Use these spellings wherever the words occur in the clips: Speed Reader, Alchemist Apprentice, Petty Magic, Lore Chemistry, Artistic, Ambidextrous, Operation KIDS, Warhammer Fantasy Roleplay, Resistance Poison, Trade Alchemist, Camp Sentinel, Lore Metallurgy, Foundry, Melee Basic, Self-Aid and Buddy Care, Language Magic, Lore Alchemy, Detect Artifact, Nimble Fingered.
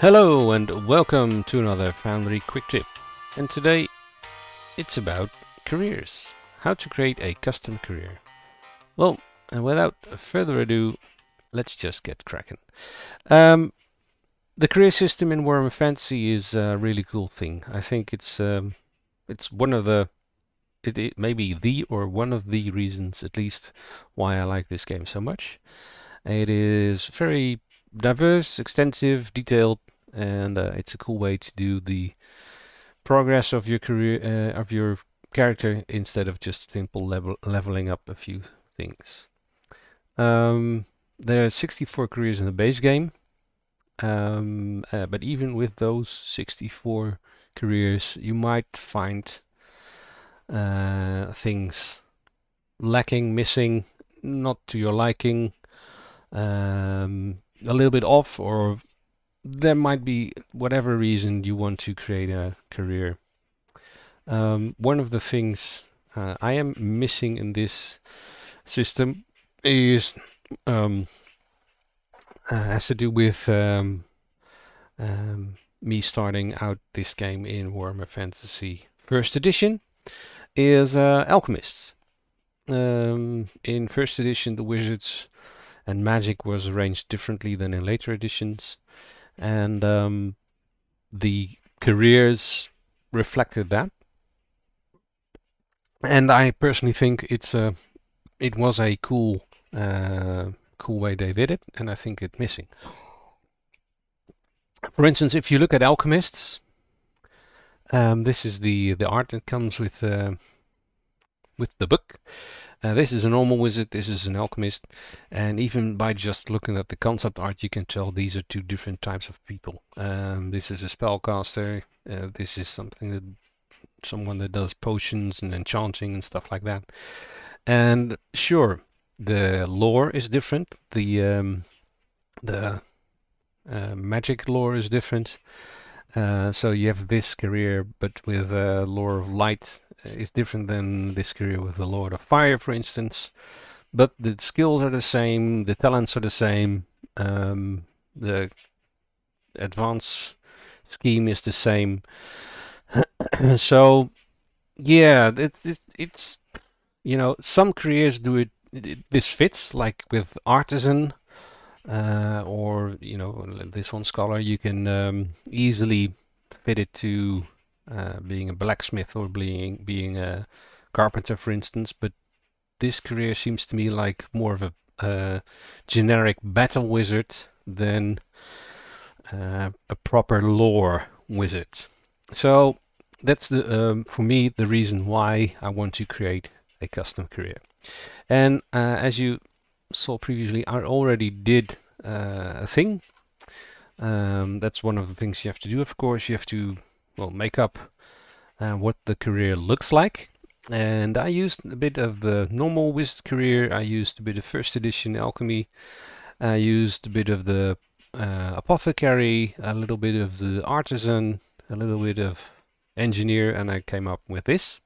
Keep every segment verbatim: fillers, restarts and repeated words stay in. Hello and welcome to another Foundry Quick Tip, and today it's about careers, how to create a custom career. Well, and without further ado, let's just get cracking. Um, the career system in Warhammer Fantasy is a really cool thing. I think it's um, it's one of the, it, it may be the or one of the reasons at least why I like this game so much. It is very diverse, extensive, detailed, and uh, it's a cool way to do the progress of your career, uh, of your character, instead of just simple level leveling up a few things. Um, there are sixty-four careers in the base game, um, uh, but even with those sixty-four careers, you might find uh, things lacking, missing, not to your liking, um, a little bit off, or there might be whatever reason you want to create a career. Um, one of the things uh, I am missing in this system is um, uh, has to do with um, um, me starting out this game in Warhammer Fantasy First Edition is uh, alchemists. Um, in First Edition, the wizards and magic was arranged differently than in later editions, and um, the careers reflected that. And I personally think it's a, it was a cool, uh, cool way they did it, and I think it's missing. For instance, if you look at alchemists, um, this is the the art that comes with uh, with the book. Uh, this is a normal wizard, this is an alchemist, and even by just looking at the concept art you can tell these are two different types of people. Um, this is a spellcaster, uh, this is something that someone that does potions and enchanting and stuff like that. And sure, the lore is different, the um, the uh, magic lore is different, uh, so you have this career but with uh, lore of light is different than this career with the Lord of Fire, for instance, but the skills are the same, the talents are the same, um, the advanced scheme is the same. So, yeah, it's, it's, it's, you know, some careers do it, it, this fits, like with Artisan, uh, or, you know, this one, Scholar, you can um, easily fit it to Uh, being a blacksmith or being being a carpenter, for instance, but this career seems to me like more of a uh, generic battle wizard than uh, a proper lore wizard. So that's the um, for me the reason why I want to create a custom career. And uh, as you saw previously, I already did uh, a thing. Um, that's one of the things you have to do. Of course, you have to well, make up uh, what the career looks like, and I used a bit of the normal wizard career, I used a bit of first edition alchemy, I used a bit of the uh, apothecary, a little bit of the artisan, a little bit of engineer, and I came up with this.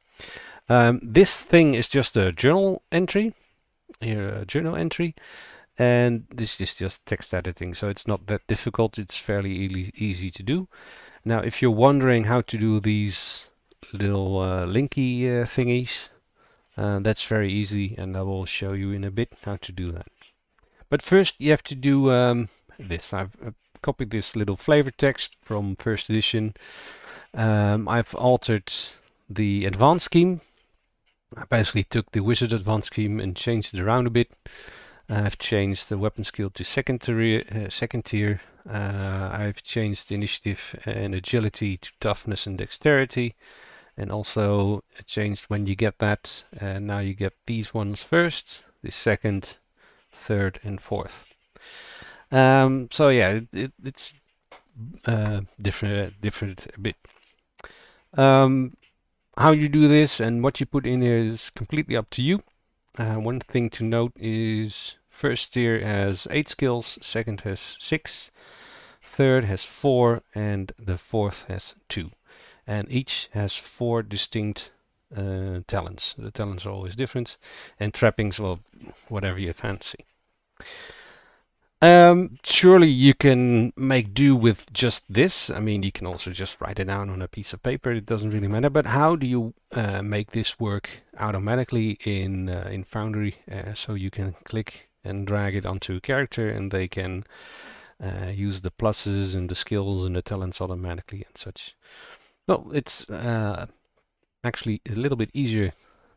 Um, this thing is just a journal entry, here a journal entry, and this is just text editing, so it's not that difficult, it's fairly e easy to do. Now, if you're wondering how to do these little uh, linky uh, thingies, uh, that's very easy, and I will show you in a bit how to do that. But first you have to do um, this. I've uh, copied this little flavor text from first edition. Um, I've altered the advanced scheme. I basically took the wizard advanced scheme and changed it around a bit. I've changed the weapon skill to second tier. Uh, second tier. Uh, I've changed initiative and agility to toughness and dexterity, and also changed when you get that. And now you get these ones first, the second, third, and fourth. Um, so yeah, it, it, it's uh, different, uh, different a bit. Um, how you do this and what you put in here is completely up to you. Uh, one thing to note is first tier has eight skills, second has six, third has four, and the fourth has two. And each has four distinct uh, talents. The talents are always different, and trappings, well, whatever you fancy. Um, surely you can make do with just this. I mean, you can also just write it down on a piece of paper. It doesn't really matter. But how do you uh, make this work automatically in uh, in Foundry? Uh, so you can click and drag it onto a character, and they can uh, use the pluses and the skills and the talents automatically and such. Well, it's uh, actually a little bit easier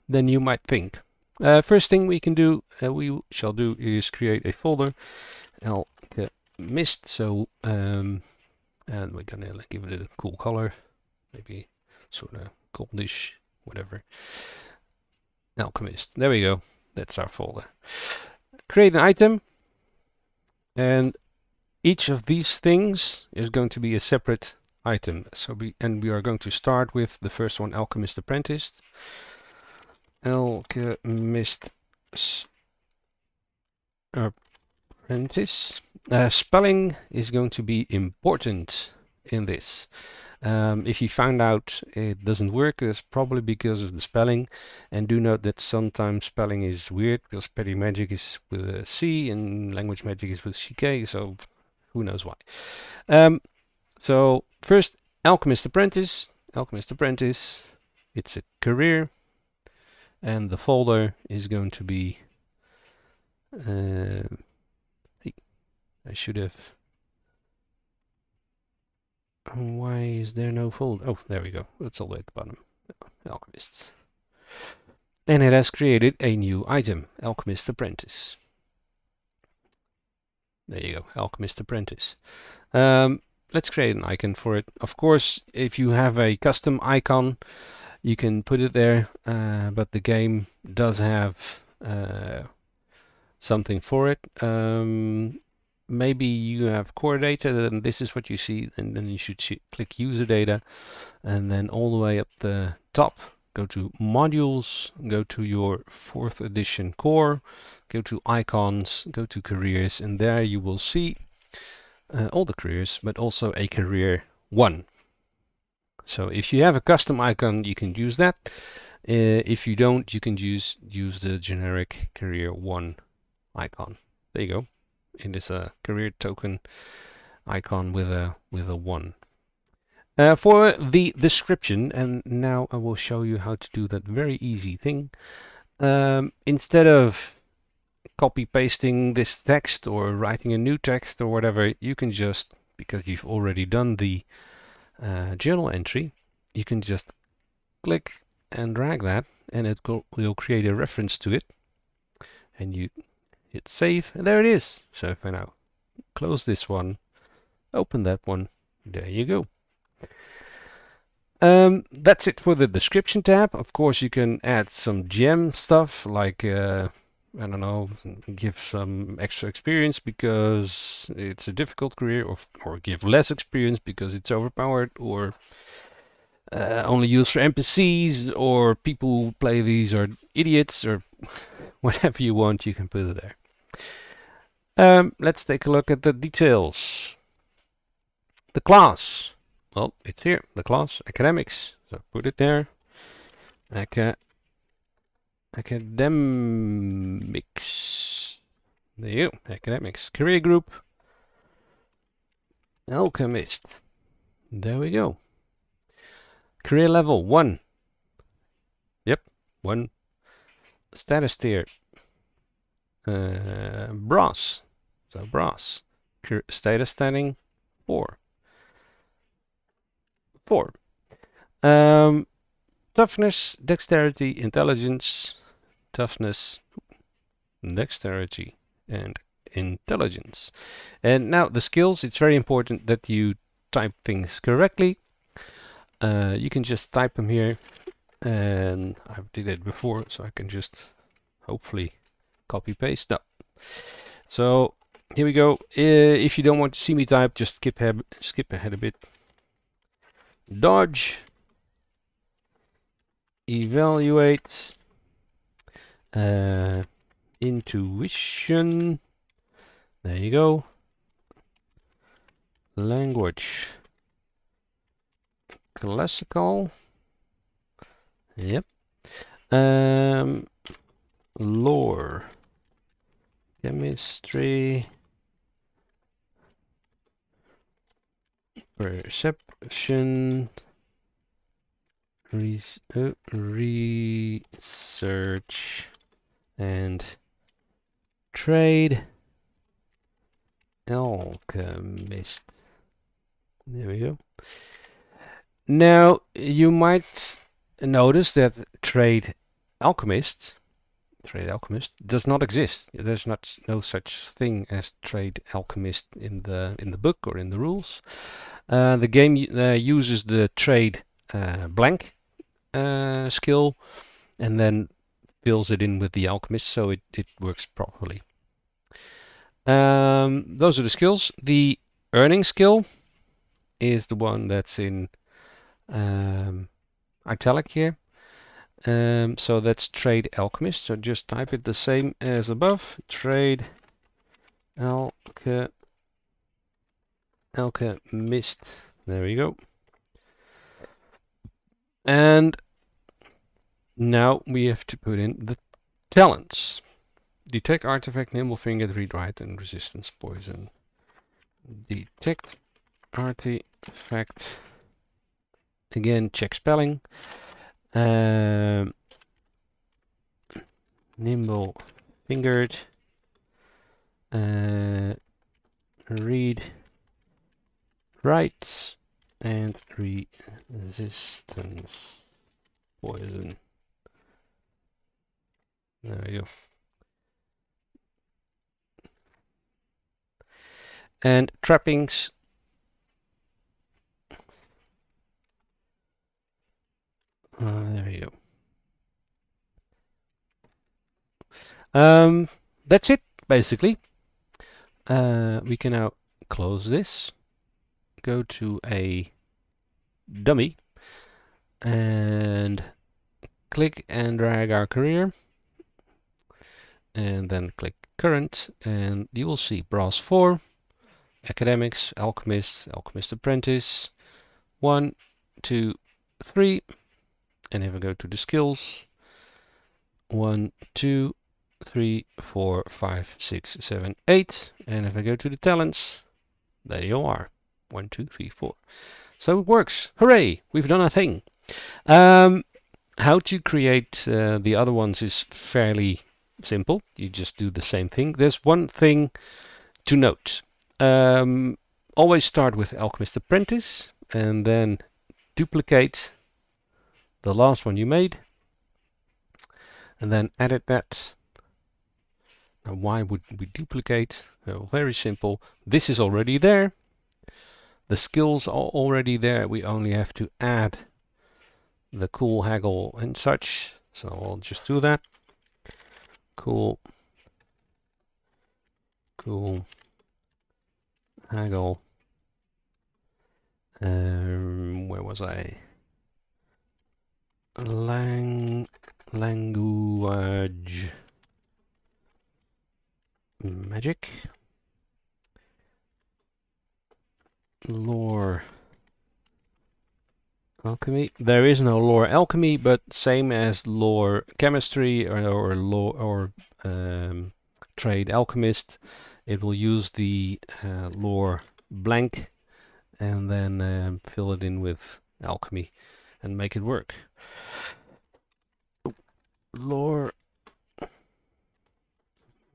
than you might think. Uh, first thing we can do, uh, we shall do, is create a folder, Alchemist. So, um, and we're gonna like, give it a cool color, maybe sort of goldish, whatever. Alchemist. There we go. That's our folder. Create an item, and each of these things is going to be a separate item. So, we, and we are going to start with the first one, Alchemist Apprentice. Alchemist Apprentice. Uh, spelling is going to be important in this. Um, if you found out it doesn't work, it's probably because of the spelling. And do note that sometimes spelling is weird, because Petty Magic is with a C and Language Magic is with C K, so who knows why. Um, so first, Alchemist Apprentice. Alchemist Apprentice. It's a career. And the folder is going to be, uh, I should have, why is there no folder? Oh, there we go. That's all the way at the bottom. Alchemists. And it has created a new item, Alchemist Apprentice. There you go, Alchemist Apprentice. Um, let's create an icon for it. Of course, if you have a custom icon, you can put it there, uh, but the game does have uh, something for it. Um, maybe you have core data, then this is what you see, and then you should see, click user data, and then all the way up the top, go to modules, go to your fourth edition core, go to icons, go to careers, and there you will see uh, all the careers, but also a career one. So if you have a custom icon, you can use that. Uh, if you don't, you can use use the generic career one icon. There you go. It is a career token icon with a with a one. Uh, for the description, and now I will show you how to do that very easy thing. Um, instead of copy pasting this text or writing a new text or whatever, you can just, because you've already done the Uh, journal entry, you can just click and drag that, and it will create a reference to it, and you hit save, and there it is. So if I now close this one, open that one, there you go. Um, that's it for the description tab. Of course, you can add some gem stuff, like uh, I don't know, give some extra experience because it's a difficult career, or, or give less experience because it's overpowered, or uh, only used for N P Cs, or people who play these are idiots, or whatever you want, you can put it there. Um, let's take a look at the details. The class. Well, it's here. The class, academics. So put it there. Okay. Academics. There you go. Academics. Career group. Alchemist. There we go. Career level one. Yep, one. Status tier. Uh, brass. So brass. Career status standing four. Four. Um, toughness, dexterity, intelligence. Toughness, dexterity, and intelligence. And now the skills, it's very important that you type things correctly. Uh, you can just type them here, and I did it before, so I can just hopefully copy paste. No. So here we go. Uh, if you don't want to see me type, just skip ahead, skip ahead a bit. Dodge, evaluate, uh intuition, there you go, language, classical, yep, um lore, chemistry, Perception, res uh, research, and trade alchemist. There we go. Now you might notice that trade alchemist, trade alchemist does not exist. There's not no such thing as trade alchemist in the in the book or in the rules. Uh, the game uh, uses the trade uh, blank uh, skill and then fills it in with the alchemist, so it it works properly. Um, those are the skills. The earning skill is the one that's in um, italic here. Um, so that's Trade Alchemist. So just type it the same as above. Trade alche, Alchemist. There we go. And now we have to put in the talents. Detect Artifact, Nimble Fingered, Read Write, and Resistance Poison. Detect Artifact. Again, check spelling. Uh, nimble fingered, uh, read write, and resistance poison. There we go. And trappings. Uh, there you go. Um, that's it, basically. Uh, we can now close this, go to a dummy, and click and drag our career, and then click current, and you will see brass four, academics, alchemist, alchemist apprentice, one, two, three. And if I go to the skills, one, two, three, four, five, six, seven, eight. And if I go to the talents, there you are, one, two, three, four. So it works. Hooray, we've done a thing. Um, how to create uh, the other ones is fairly simple. You just do the same thing. There's one thing to note. Um, always start with Alchemist Apprentice and then duplicate the last one you made, and then edit that. Now, why would we duplicate? Well, very simple. This is already there. The skills are already there. We only have to add the cool haggle and such. So I'll just do that. Cool, cool haggle. Um, where was I? Lang language magic, lore alchemy. There is no lore alchemy, but same as lore chemistry or or lore or um, trade alchemist, it will use the uh, lore blank and then um, fill it in with alchemy and make it work. Lore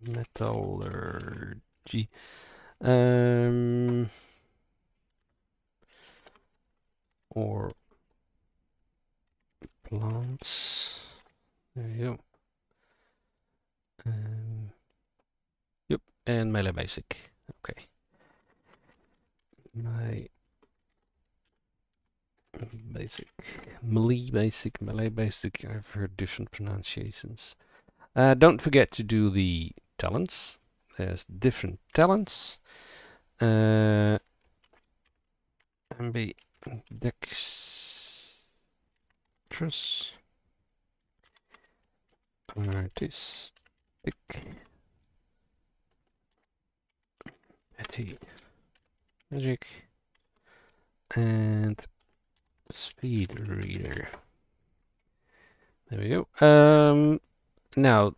metallurgy. Um, or plants. There you go. Um, yep, and melee basic. Okay. My basic, melee basic, melee basic. I've heard different pronunciations. Uh, don't forget to do the talents. There's different talents. Uh, Ambidextrous, artistic, petty magic, and Speed Reader. There we go. Um, now,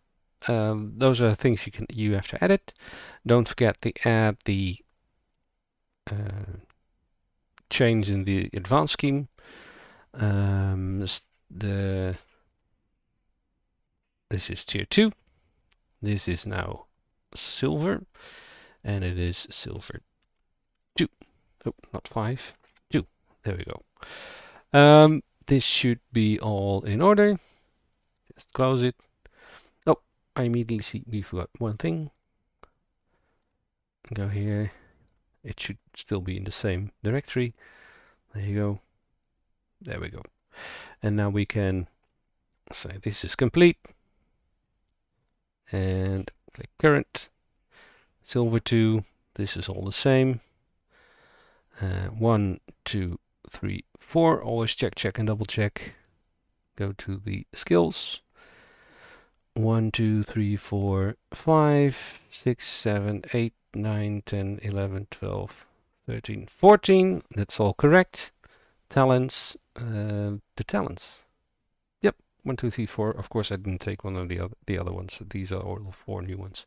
um, those are things you can you have to edit. Don't forget to add the uh, change in the advanced scheme. Um, the this is tier two. This is now silver, and it is silver two. Oh, not five, two. There we go. Um, this should be all in order. Just close it. Oh, I immediately see we forgot one thing. Go here. It should still be in the same directory. There you go. There we go. And now we can say this is complete. And click current. Silver two. This is all the same. Uh, one, two, three, four. Always check, check, and double check. Go to the skills. One, two, three, four, five, six, seven, eight. nine, ten, eleven, twelve, thirteen, fourteen. That's all correct. Talents, uh, the talents. Yep, one, two, three, four. Of course, I didn't take one of the other, the other ones. So these are all four new ones.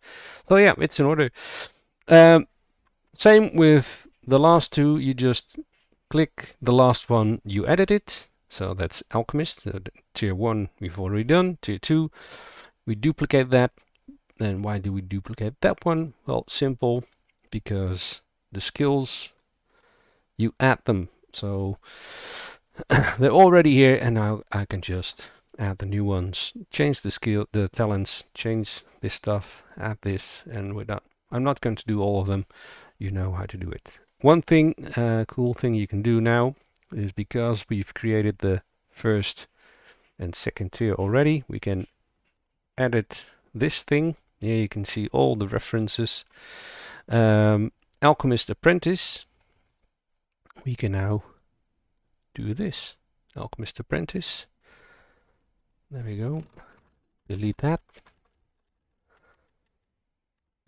So yeah, it's in order. Um, same with the last two. You just click the last one, you edit it. So that's Alchemist. Uh, tier one we've already done. Tier two, we duplicate that. And why do we duplicate that one? Well, simple, because the skills, you add them. So they're already here, and now I can just add the new ones, change the skill, the talents, change this stuff, add this, and we're done. I'm not going to do all of them. You know how to do it. One thing, uh, cool thing you can do now is, because we've created the first and second tier already, we can edit this thing. Here you can see all the references. Um, Alchemist Apprentice. We can now do this. Alchemist Apprentice. There we go. Delete that.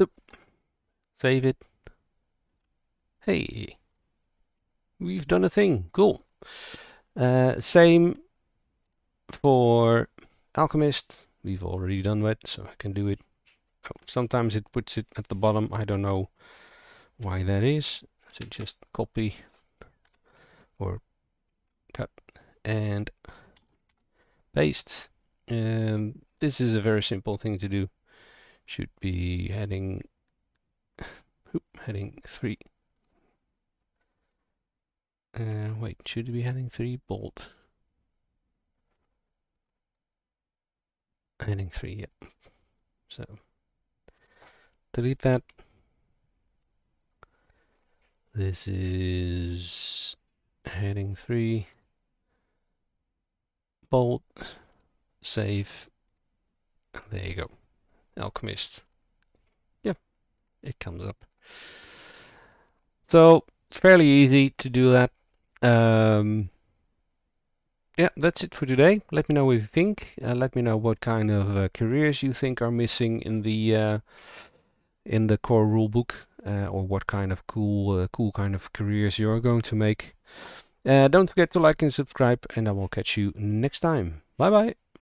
Oop. Save it. Hey. We've done a thing. Cool. Uh, same for Alchemist. We've already done that, so I can do it. Oh, sometimes it puts it at the bottom. I don't know why that is. So just copy or cut and paste. Um, this is a very simple thing to do. Should be heading, whoop, heading three. Uh, wait, should it be heading three? Bold. Heading three, yep. Yeah. So delete that. This is heading three. Bold, save. There you go. Alchemist. Yeah, it comes up. So fairly easy to do that. Um, Yeah, that's it for today. Let me know what you think. Uh, let me know what kind of uh, careers you think are missing in the uh, in the core rulebook, uh, or what kind of cool, uh, cool kind of careers you're going to make. Uh, don't forget to like and subscribe, and I will catch you next time. Bye bye.